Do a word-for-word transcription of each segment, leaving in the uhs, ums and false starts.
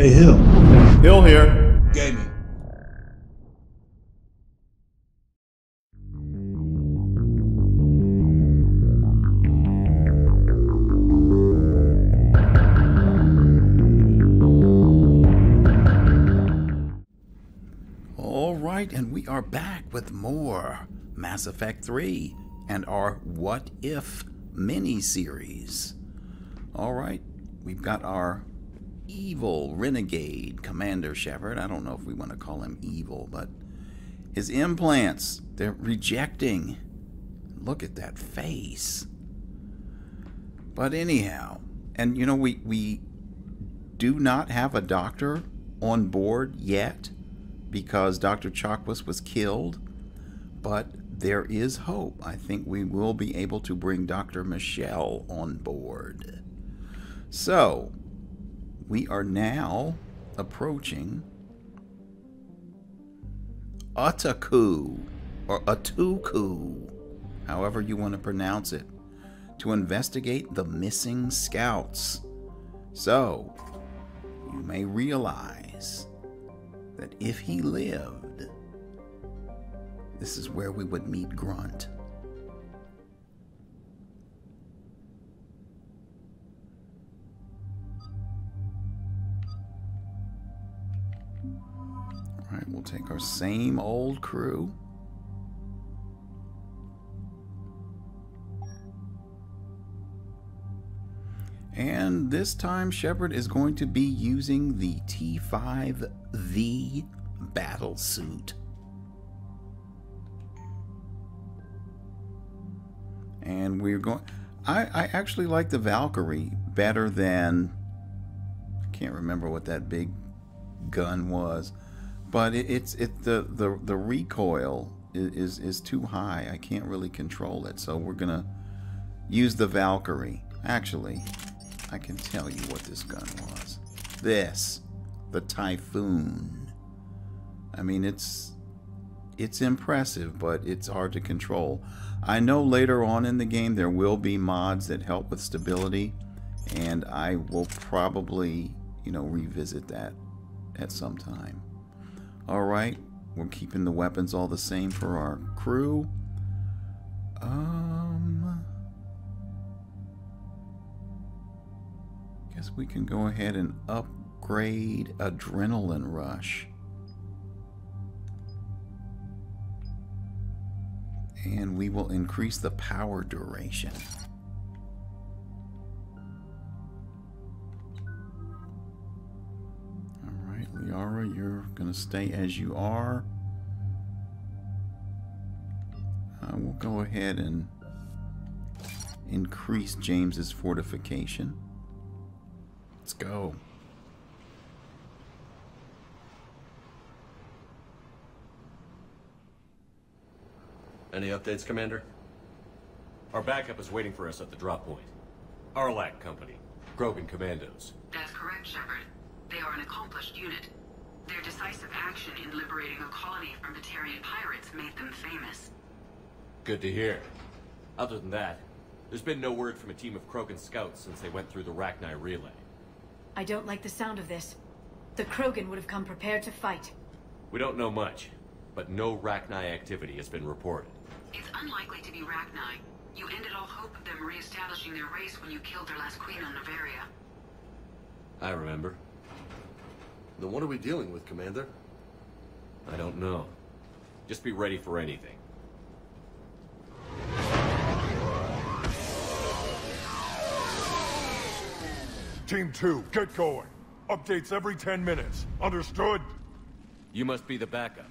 Hey, Hill. Hill here. Gaming. All right, and we are back with more Mass Effect three and our What If mini-series. All right, we've got our evil renegade Commander Shepard. I don't know if we want to call him evil, but his implants, they're rejecting. Look at that face. But anyhow, and you know, we we do not have a doctor on board yet because Doctor Chakwas was killed, but there is hope. I think we will be able to bring Doctor Michelle on board. So we are now approaching Otaku, or Otaku, however you want to pronounce it, to investigate the missing scouts. So, you may realize that if he lived, this is where we would meet Grunt. Alright, we'll take our same old crew. And this time Shepard is going to be using the T five V battle suit. And we're going... I, I actually like the Valkyrie better than... I can't remember what that big gun was. But it, it's it the the the recoil is, is is too high. I can't really control it, so we're gonna use the Valkyrie. Actually, I can tell you what this gun was. This, the Typhoon. I mean, it's it's impressive, but it's hard to control. I know later on in the game there will be mods that help with stability, and I will probably, you know, revisit that at some time. Alright, we're keeping the weapons all the same for our crew. Um, guess we can go ahead and upgrade Adrenaline Rush. And we will increase the power duration. Yara, you're going to stay as you are. Uh, we'll go ahead and increase James's fortification. Let's go. Any updates, Commander? Our backup is waiting for us at the drop point. Aralakh Company, Grogan Commandos. That's correct, Shepard. They are an accomplished unit. Their decisive action in liberating a colony from Batarian pirates made them famous. Good to hear. Other than that, there's been no word from a team of Krogan scouts since they went through the Raknite relay. I don't like the sound of this. The Krogan would have come prepared to fight. We don't know much, but no Raknite activity has been reported. It's unlikely to be Raknite. You ended all hope of them re-establishing their race when you killed their last queen on Navaria. I remember. Then what are we dealing with, Commander? I don't know. Just be ready for anything. Team two, get going. Updates every ten minutes. Understood? You must be the backup.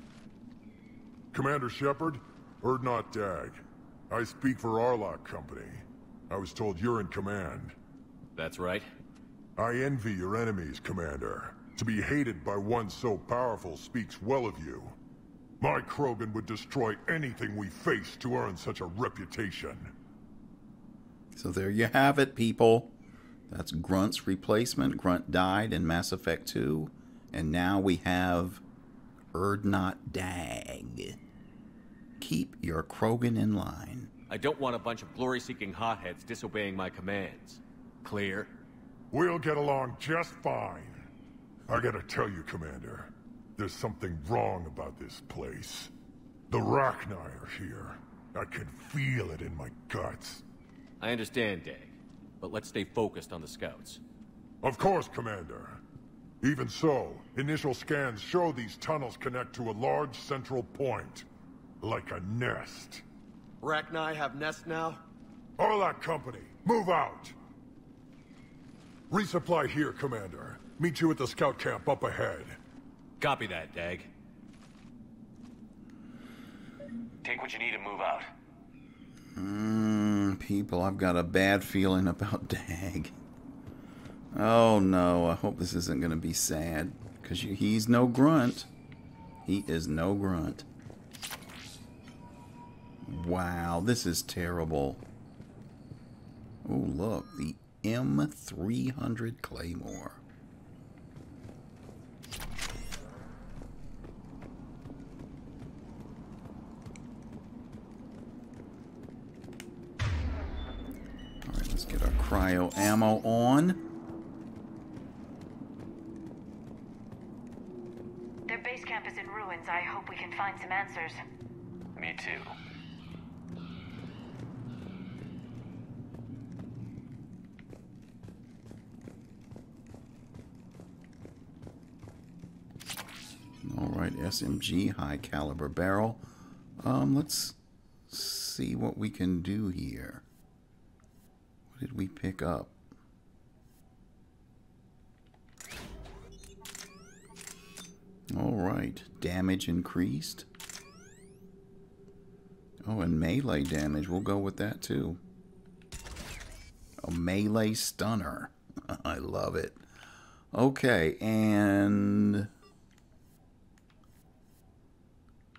Commander Shepard, Urdnot Dag. I speak for Aralakh Company. I was told you're in command. That's right. I envy your enemies, Commander. To be hated by one so powerful speaks well of you. My Krogan would destroy anything we face to earn such a reputation. So there you have it, people. That's Grunt's replacement. Grunt died in Mass Effect two. And now we have Urdnot Dag. Keep your Krogan in line. I don't want a bunch of glory-seeking hotheads disobeying my commands. Clear? We'll get along just fine. I gotta tell you, Commander, there's something wrong about this place. The Raknite are here. I can feel it in my guts. I understand, Dag, but let's stay focused on the scouts. Of course, Commander. Even so, initial scans show these tunnels connect to a large central point, like a nest. Raknai have nests now? Aralakh Company, move out! Resupply here, Commander. Meet you at the scout camp up ahead. Copy that, Dag. Take what you need and move out. Mm, people, I've got a bad feeling about Dag. Oh no, I hope this isn't going to be sad. Because he's no grunt. He is no grunt. Wow, this is terrible. Oh look, the M three hundred Claymore. Alright, let's get our cryo ammo on. I hope we can find some answers. Me too. Alright, S M G, high caliber barrel. Um, let's see what we can do here. What did we pick up? Alright, damage increased. Oh, and melee damage. We'll go with that too. A melee stunner. I love it. Okay, and...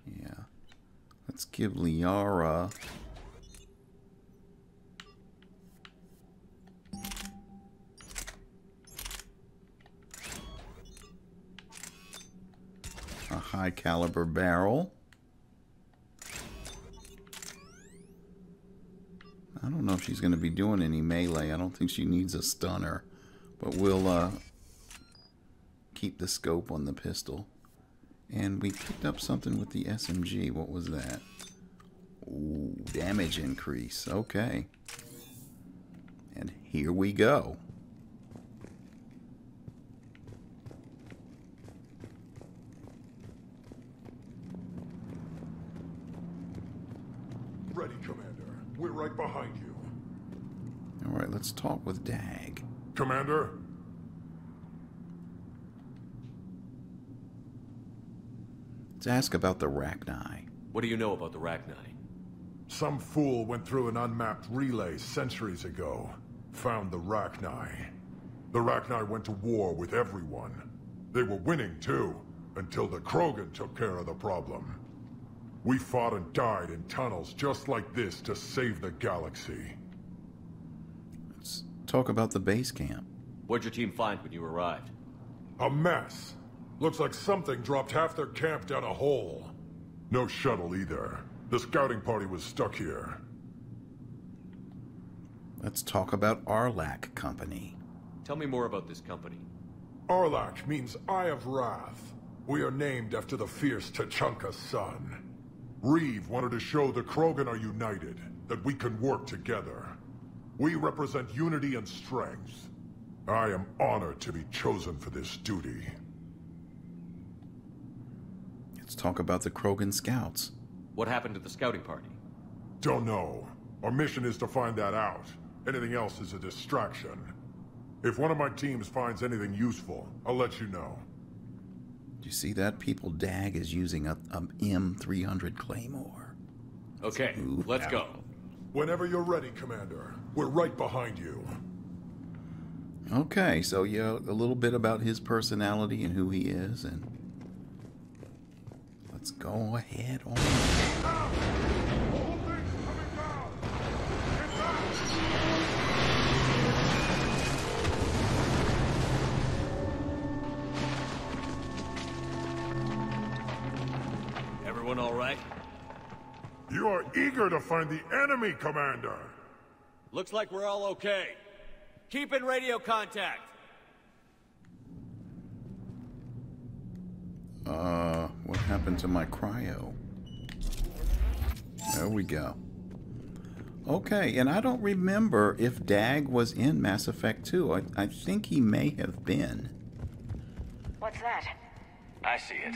yeah. Let's give Liara... a high caliber barrel. I don't know if she's going to be doing any melee. I don't think she needs a stunner. But we'll uh, keep the scope on the pistol. And we picked up something with the S M G. What was that? Ooh, damage increase. Okay. And here we go. Right behind you. All right, let's talk with Dag. Commander? Let's ask about the Raknai. What do you know about the Raknai? Some fool went through an unmapped relay centuries ago. Found the Raknai. The Raknai went to war with everyone. They were winning too, until the Krogan took care of the problem. We fought and died in tunnels just like this to save the galaxy. Let's talk about the base camp. What'd your team find when you arrived? A mess. Looks like something dropped half their camp down a hole. No shuttle either. The scouting party was stuck here. Let's talk about Aralakh Company. Tell me more about this company. Aralakh means Eye of Wrath. We are named after the fierce Tachanka son. Reeve wanted to show the Krogan are united, that we can work together. We represent unity and strength. I am honored to be chosen for this duty. Let's talk about the Krogan scouts. What happened to the scouting party? Don't know. Our mission is to find that out. Anything else is a distraction. If one of my teams finds anything useful, I'll let you know. Do you see that, people? Dag is using a, a M three hundred Claymore. Okay, Ooh, let's ow. go. Whenever you're ready, Commander. We're right behind you. Okay, so yeah, a little bit about his personality and who he is, and let's go ahead on. Ow! All right. You are eager to find the enemy, Commander. Looks like we're all okay. Keep in radio contact. Uh, what happened to my cryo? There we go. Okay, and I don't remember if Dag was in Mass Effect two. I, I think he may have been. What's that? I see it.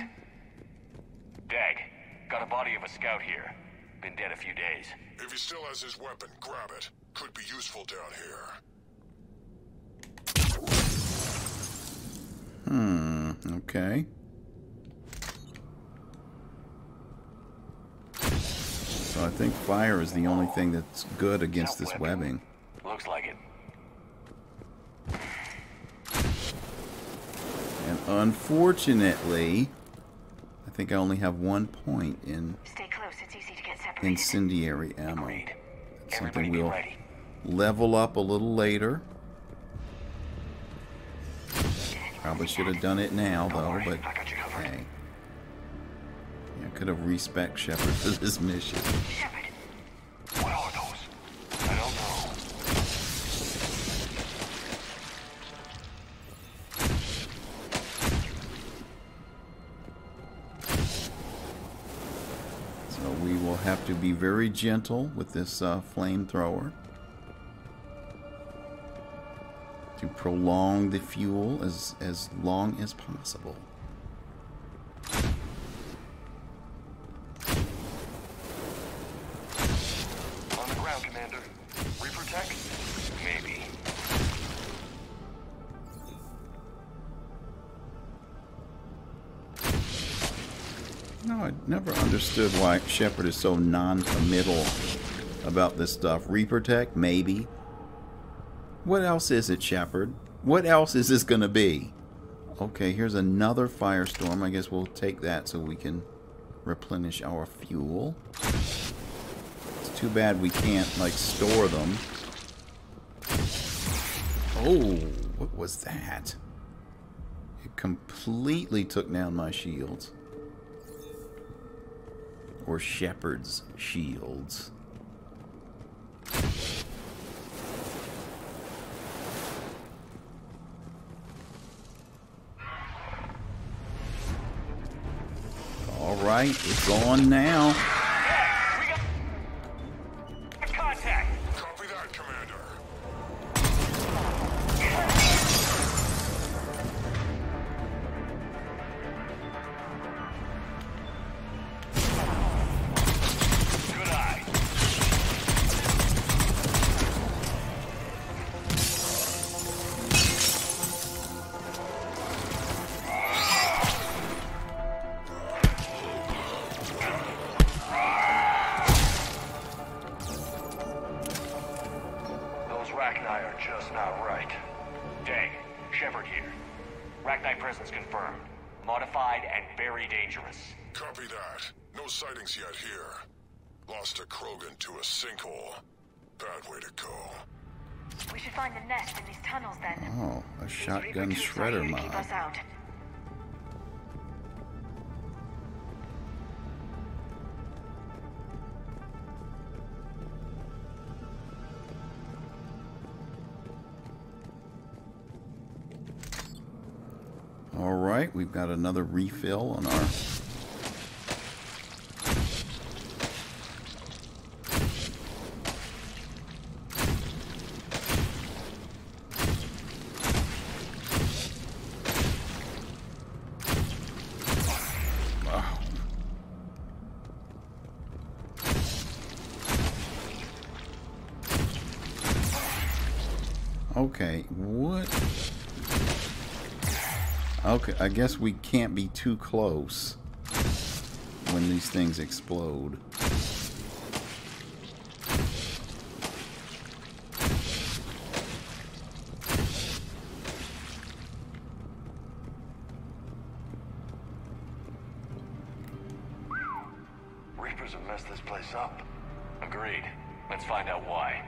Dag, got a body of a scout here. Been dead a few days. If he still has his weapon, grab it. Could be useful down here. Hmm, okay. So I think fire is the only thing that's good against this webbing. Looks like it. And unfortunately, I think I only have one point in Stay close. It's easy to get separated. Incendiary ammo. That's something we'll level up a little later. Probably should have done it now, though, but hey. I could have respec Shepard for this mission. Shepard, what are those? I don't know. So we will have to be very gentle with this uh, flamethrower to prolong the fuel as as long as possible. Never understood why Shepard is so non-committal about this stuff. Reprotect, maybe. What else is it, Shepard? What else is this gonna be? Okay, here's another firestorm. I guess we'll take that so we can replenish our fuel. It's too bad we can't, like, store them. Oh, what was that? It completely took down my shields. Or Shepard's shields. All right, it's on now. Hey, we got contact. Copy that, Commander. Gun shredder mod. All right, we've got another refill on our Okay, what? Okay, I guess we can't be too close when these things explode. Reapers have messed this place up. Agreed. Let's find out why.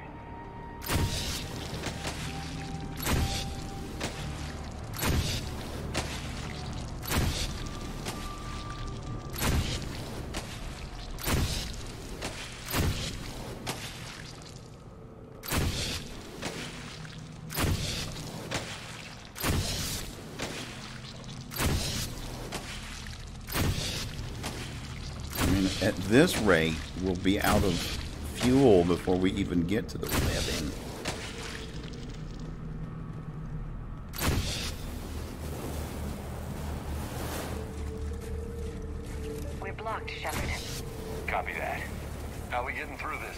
at this rate, we'll be out of fuel before we even get to the webbing. We're blocked, Shepard. Copy that. How are we getting through this?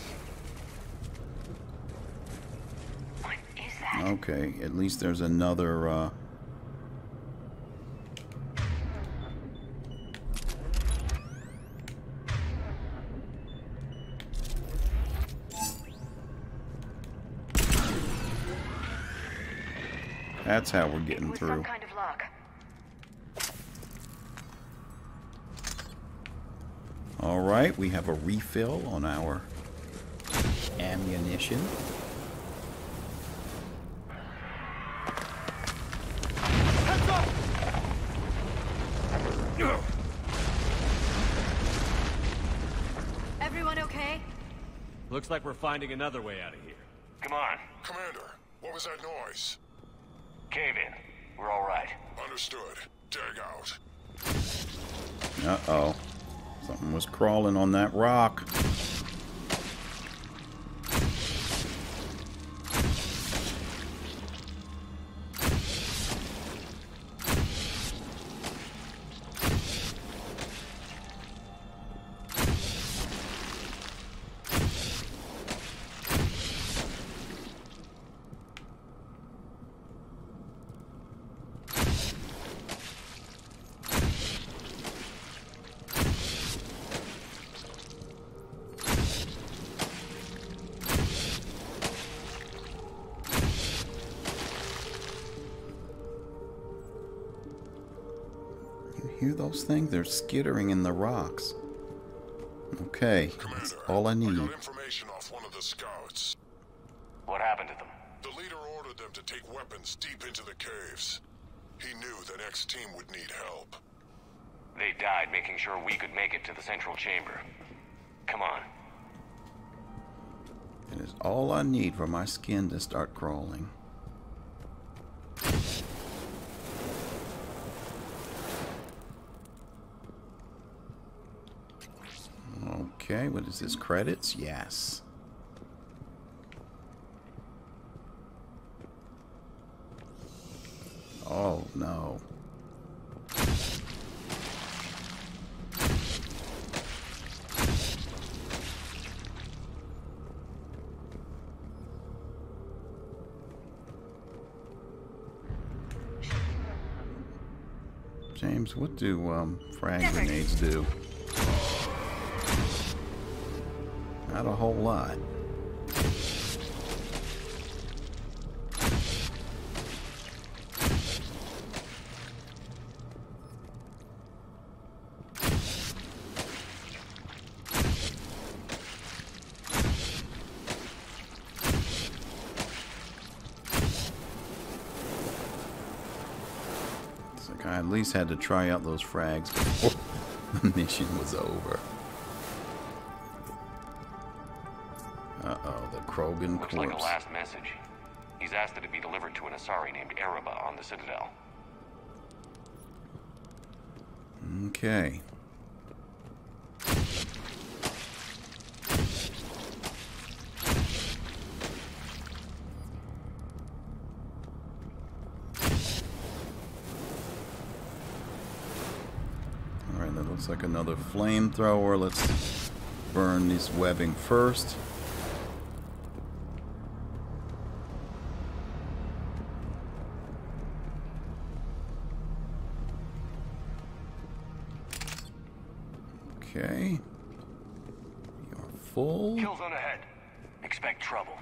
What is that? Okay, at least there's another, uh... that's how we're getting through. Some kind of lock. All right, we have a refill on our ammunition. Heads up! Everyone okay? Looks like we're finding another way out of here. Come on. Commander, what was that noise? Cave-in. We're all right. Understood. Dig out. Uh-oh. Something was crawling on that rock. Those things, they're skittering in the rocks. Okay, Commander, that's all I need. I got information off one of the scouts. What happened to them? The leader ordered them to take weapons deep into the caves. He knew the next team would need help. They died making sure we could make it to the central chamber. Come on. It is all I need for my skin to start crawling. Okay, what is this? Credits? Yes. Oh, no. James, what do um, frag grenades do? Not a whole lot. It's like I at least had to try out those frags before the mission was over. Looks corpse. Like a last message. He's asked that it be delivered to an Asari named Araba on the Citadel. Okay. Alright, that looks like another flamethrower. Let's burn this webbing first. Okay. You're full. Kill zone ahead. Expect trouble.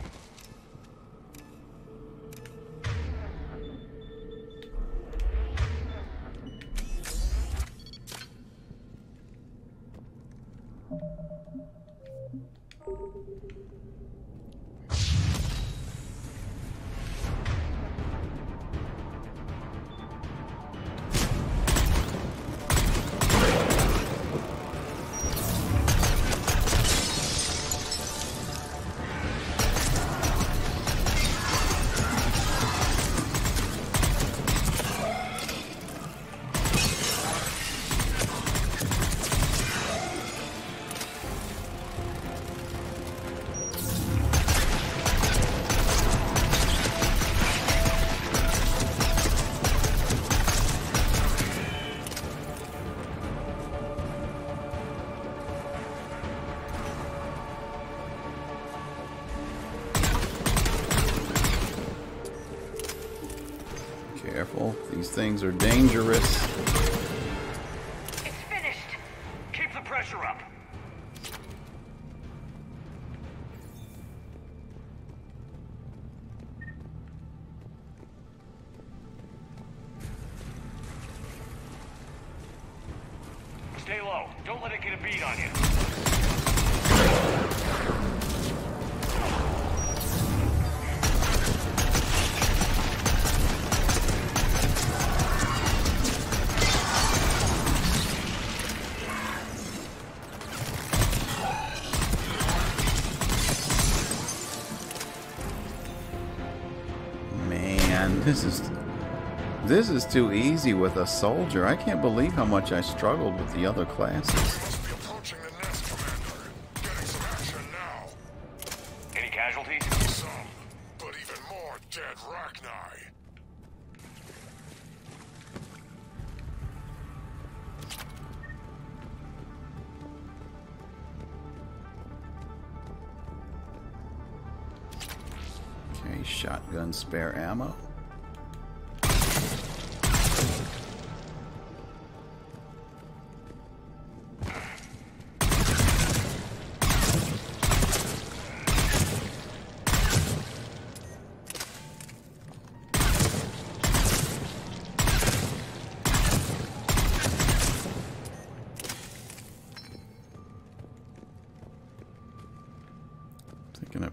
things are dangerous. It's finished. Keep the pressure up. Stay low. Don't let it get a bead on you. This is this is too easy with a soldier. I can't believe how much I struggled with the other classes. Must be approaching the nest, Commander. Getting some action now. Any casualties? Some, but even more dead Raknite. Okay, shotgun spare ammo.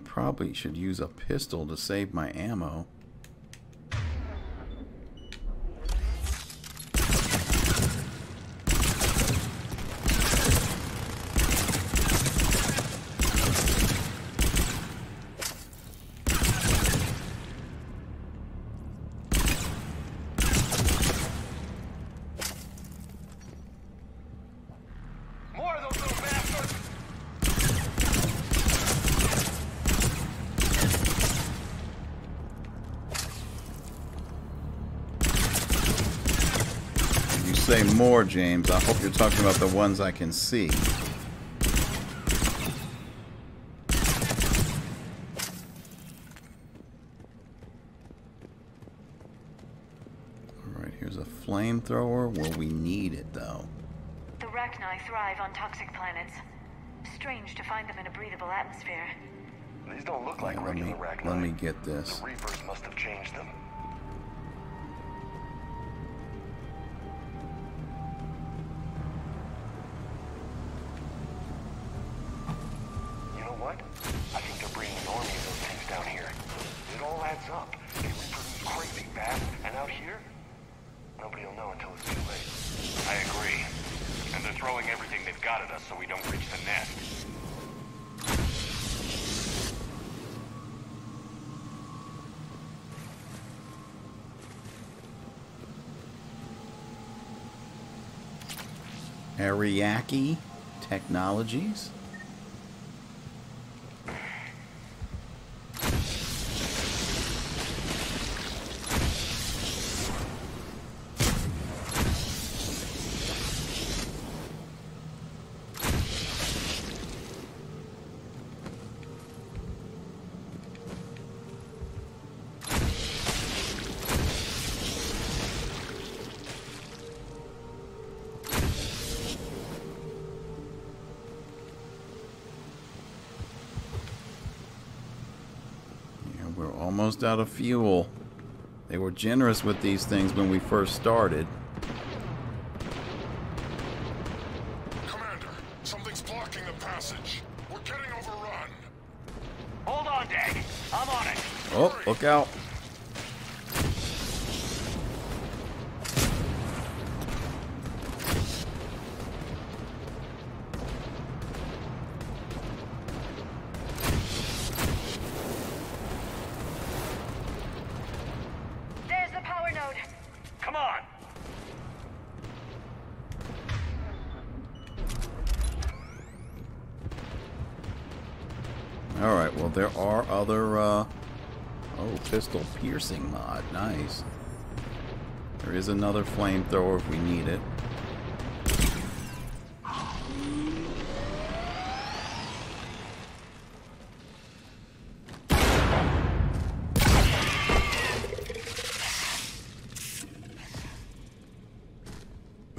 Probably should use a pistol to save my ammo. More, James. I hope you're talking about the ones I can see. Alright, here's a flamethrower. Well, we need it, though. The Raknai thrive on toxic planets. Strange to find them in a breathable atmosphere. These don't look like regular Raknai. Let me get this. The Reapers must have changed them. Ariaki Technologies. Almost out of fuel. They were generous with these things when we first started. Commander, something's blocking the passage. We're getting overrun. Hold on, Dag. I'm on it. Oh, look out. Pistol piercing mod, nice. There is another flamethrower if we need it.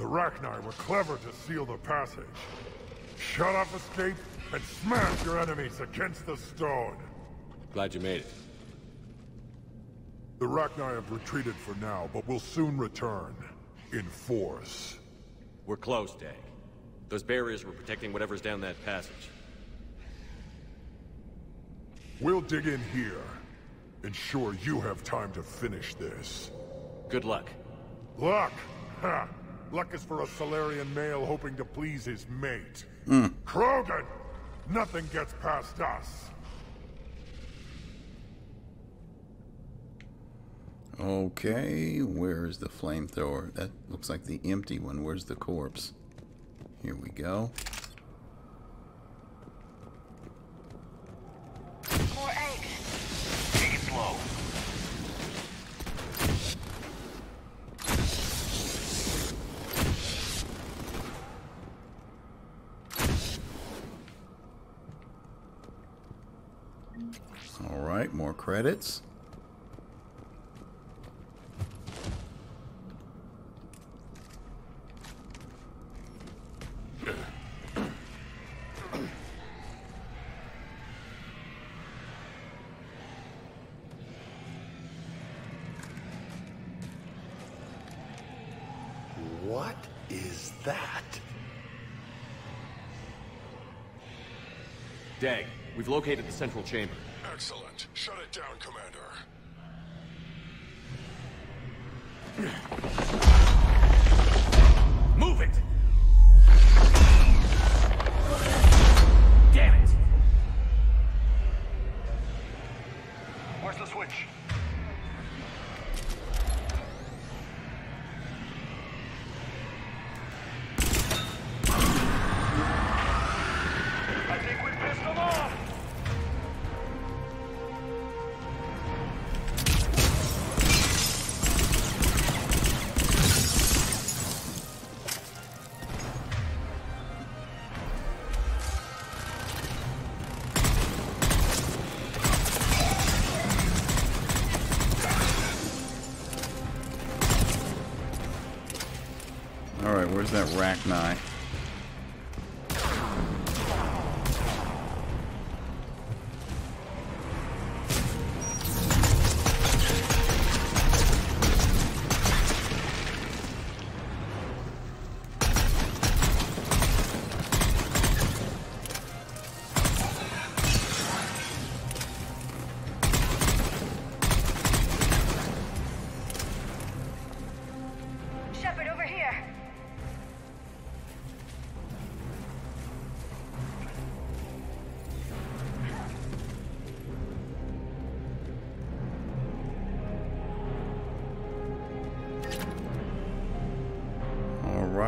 The Raknai were clever to seal the passage. Shut up, escape, and smash your enemies against the stone. Glad you made it. The Raknai have retreated for now, but will soon return. In force. We're close, Dag. Those barriers were protecting whatever's down that passage. We'll dig in here. Ensure you have time to finish this. Good luck. Luck? Ha! Luck is for a Salarian male hoping to please his mate. Mm. Krogan! Nothing gets past us. Okay, where's the flamethrower? That looks like the empty one. Where's the corpse? Here we go. More eggs. Take it slow. All right, more credits. What is that? Dag, we've located the central chamber. Excellent. Shut it down, Commander. Move it! Damn it! Where's the switch? That Raknai.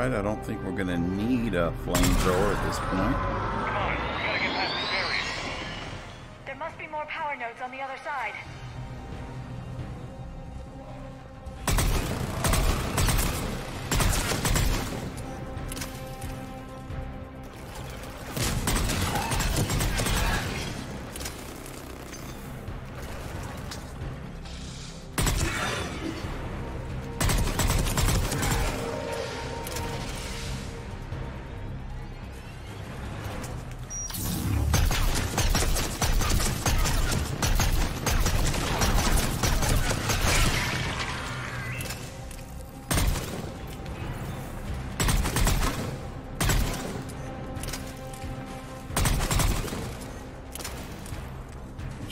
I don't think we're going to need a flamethrower at this point. Come on, we gotta get past the barrier. There must be more power nodes on the other side.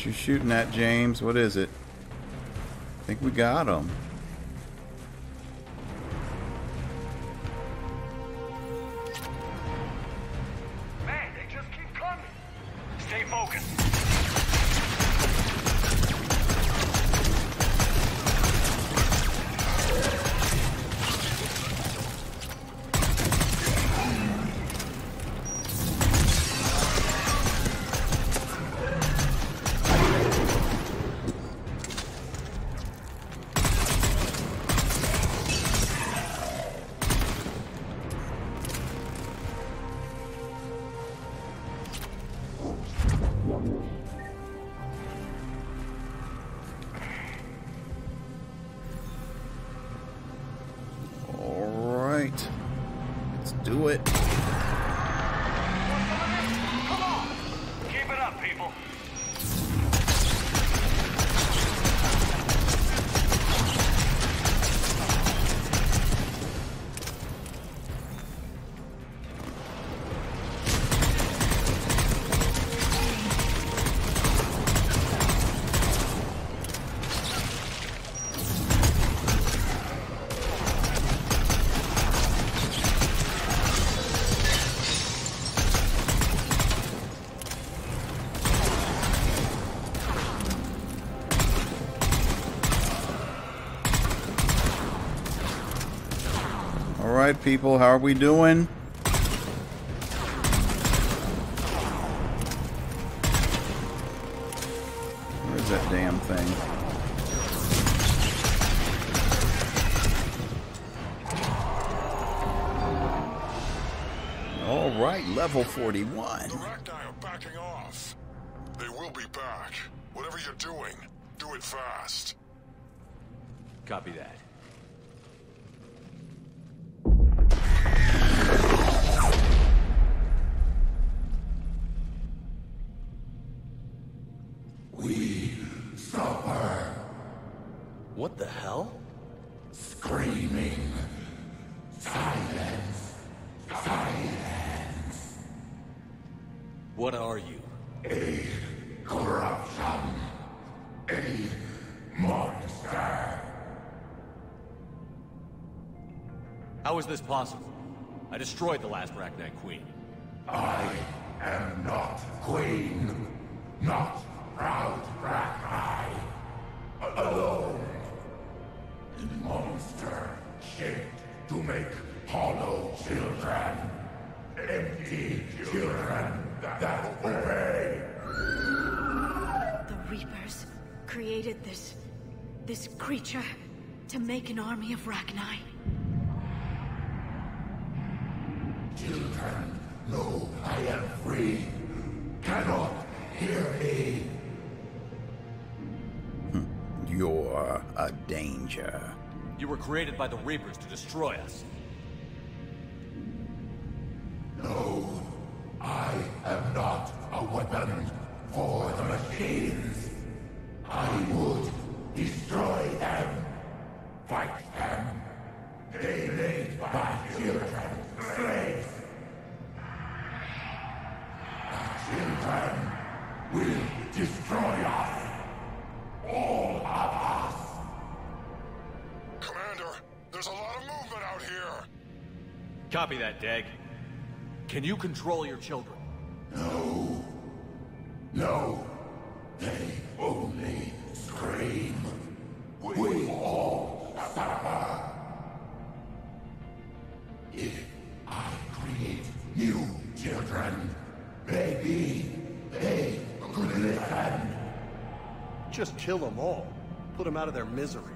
Shooting at James, what is it? I think we got him. Man, they just keep coming. Stay focused. All right. do it. Come on. Keep it up, people. People, how are we doing? Where's that damn thing? All right, level forty-one. The Raknite are backing off. They will be back. Whatever you're doing, do it fast. Copy that. What the hell? Screaming. Silence. Silence. What are you? A corruption. A monster. How is this possible? I destroyed the last Raknite Queen. I am not Queen. Not proud Raknite. Alone. Monster shaped to make hollow children, empty children that obey. The Reapers created this, this creature to make an army of Raknai. Children, no, I am free. Cannot hear me. You're a danger. You were created by the Reapers to destroy us. No, I am not a weapon for the machines. I would destroy them, fight them. They laid my children slaves. My children will destroy us. All of us. Commander, there's a lot of movement out here. Copy that, Dag. Can you control your children? No. No. They only scream. We, we all suffer. If I create new children, maybe they could listen. Just kill them all. Put them out of their misery.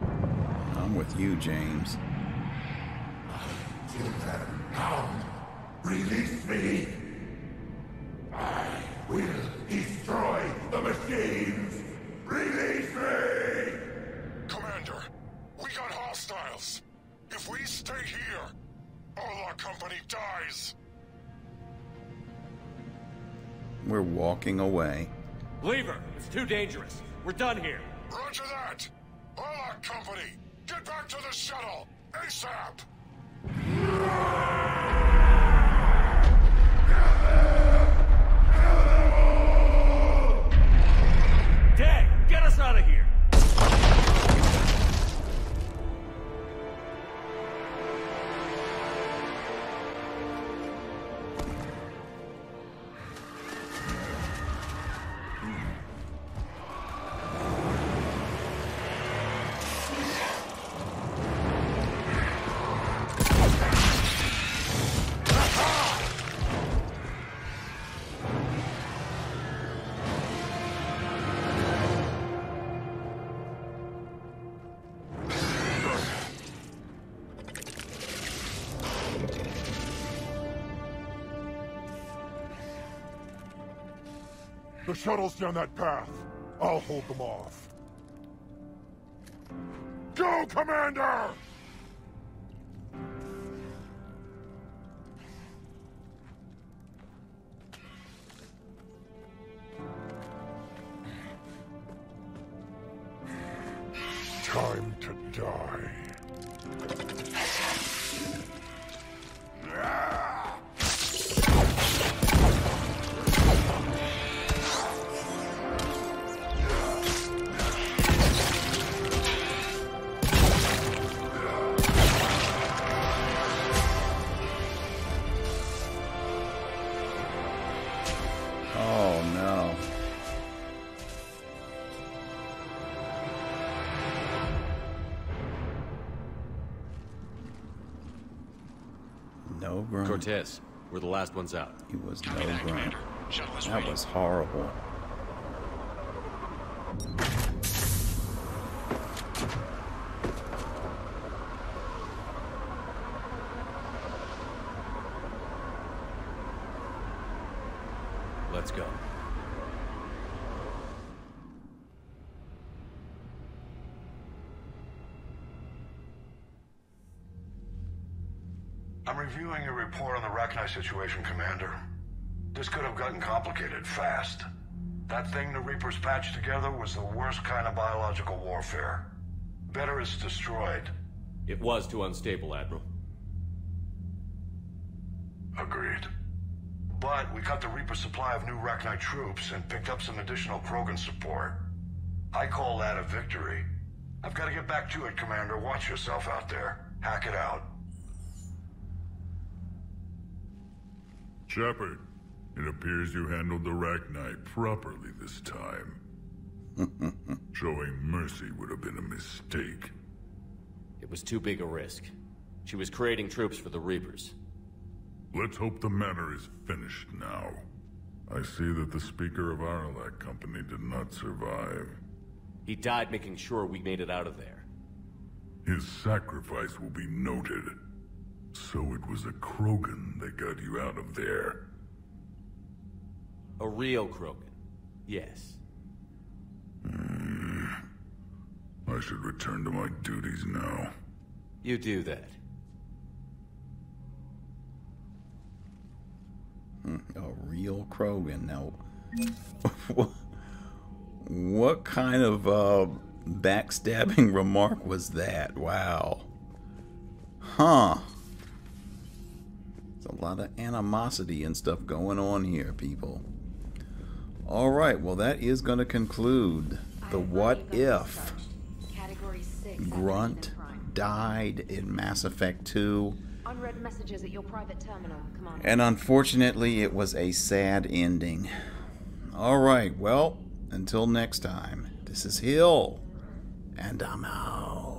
I'm with you, James. My children, come. Release me. I will destroy the machines. Release me! Commander, we got hostiles. If we stay here, Aralakh Company dies. We're walking away. Leave her. It's too dangerous. We're done here. Roger that. Aralakh Company, get back to the shuttle ASAP. Dag, get us out of here. The shuttle's down that path. I'll hold them off. Go, Commander! die. Cortez, we're the last ones out. He was no that, Commander. Shuttle is ready. That was horrible. Let's go. I'm reviewing your report on the Raknite situation, Commander. This could have gotten complicated fast. That thing the Reapers patched together was the worst kind of biological warfare. Better it's destroyed. It was too unstable, Admiral. Agreed. But we cut the Reaper supply of new Raknite troops and picked up some additional Krogan support. I call that a victory. I've got to get back to it, Commander. Watch yourself out there. Hack it out. Shepard, it appears you handled the Raknite properly this time. Showing mercy would have been a mistake. It was too big a risk. She was creating troops for the Reapers. Let's hope the matter is finished now. I see that the Speaker of Aralakh Company did not survive. He died making sure we made it out of there. His sacrifice will be noted. So it was a Krogan that got you out of there. A real Krogan, yes. Mm. I should return to my duties now. You do that. A real Krogan. Now, what kind of uh, backstabbing remark was that? Wow. Huh. A lot of animosity and stuff going on here, people. All right, well, that is going to conclude the What If. Grunt died in Mass Effect two. Unread messages at your private terminal, Commander. And unfortunately, it was a sad ending. All right, well, until next time, this is Hill, and I'm out.